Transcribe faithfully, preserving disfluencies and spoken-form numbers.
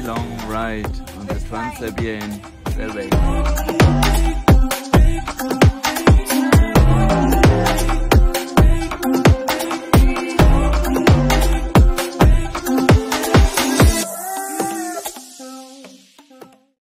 very long ride on the Transsiberian Railway.